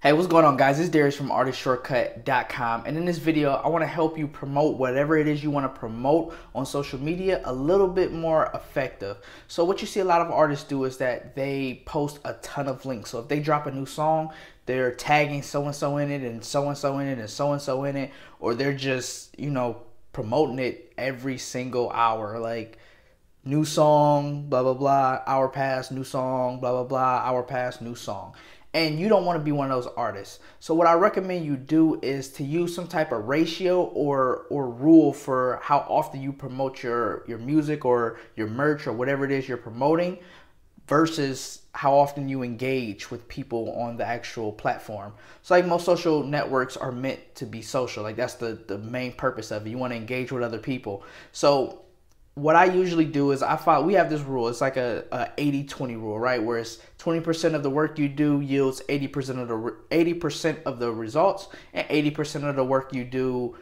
Hey, what's going on, guys? It's Darius from ArtistShortcut.com, and in this video I want to help you promote whatever it is you want to promote on social media a little bit more effective. So what you see a lot of artists do is that they post a ton of links. So if they drop a new song, they're tagging so-and-so in it and so-and-so in it and so-and-so in it, or they're just, you know, promoting it every single hour, like new song, blah, blah, blah, hour pass, new song, blah, blah, blah, hour pass, new song. And you don't want to be one of those artists. So what I recommend you do is to use some type of ratio or rule for how often you promote your music or your merch or whatever it is you're promoting versus how often you engage with people on the actual platform. So like most social networks are meant to be social. Like that's the main purpose of it. You want to engage with other people. So what I usually do is we have this rule. It's like a 80-20 rule, right? Where it's 20% of the work you do yields 80% of the 80% of the results, and 80% of the work you do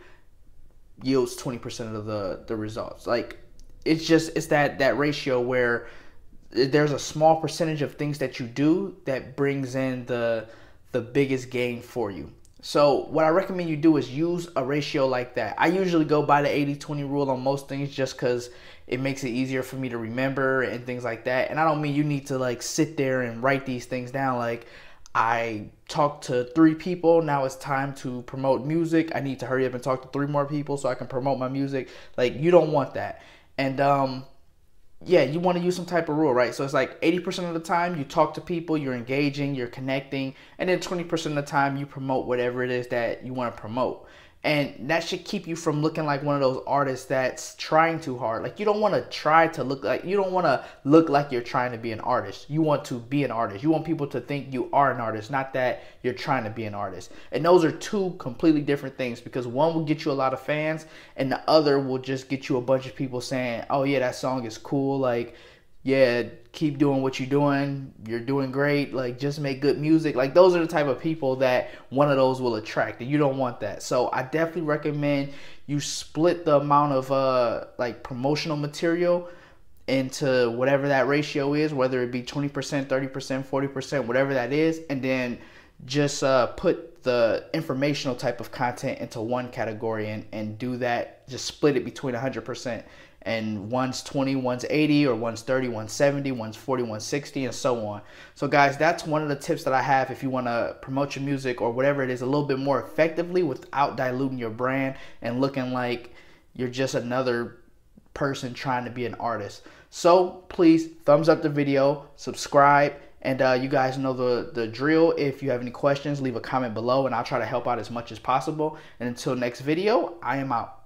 yields 20% of the results. Like it's that ratio where there's a small percentage of things that you do that brings in the biggest gain for you. So what I recommend you do is use a ratio like that. I usually go by the 80-20 rule on most things just because it makes it easier for me to remember and things like that. And I don't mean you need to like sit there and write these things down. Like I talked to 3 people, now it's time to promote music. I need to hurry up and talk to 3 more people so I can promote my music. Like you don't want that. And yeah, you want to use some type of rule, right? So it's like 80% of the time you talk to people, you're engaging, you're connecting, and then 20% of the time you promote whatever it is that you want to promote. And that should keep you from looking like one of those artists that's trying too hard. Like you don't want to try to look like, you don't want to look like you're trying to be an artist. You want to be an artist. You want people to think you are an artist, not that you're trying to be an artist. And those are 2 completely different things, because one will get you a lot of fans and the other will just get you a bunch of people saying, oh yeah, that song is cool. Like, yeah, keep doing what you're doing. You're doing great. Like, just make good music. Like, those are the type of people that one of those will attract, and you don't want that. So I definitely recommend you split the amount of like promotional material into whatever that ratio is, whether it be 20%, 30%, 40%, whatever that is, and then just put the informational type of content into one category and do that. Just split it between 100%. And one's 20, one's 80, or one's 30, one's 70, one's 40, one's 60, and so on. So guys, that's one of the tips that I have if you want to promote your music or whatever it is a little bit more effectively without diluting your brand and looking like you're just another person trying to be an artist. So please thumbs up the video, subscribe, and you guys know the drill. If you have any questions, leave a comment below and I'll try to help out as much as possible. And until next video, I am out.